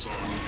song.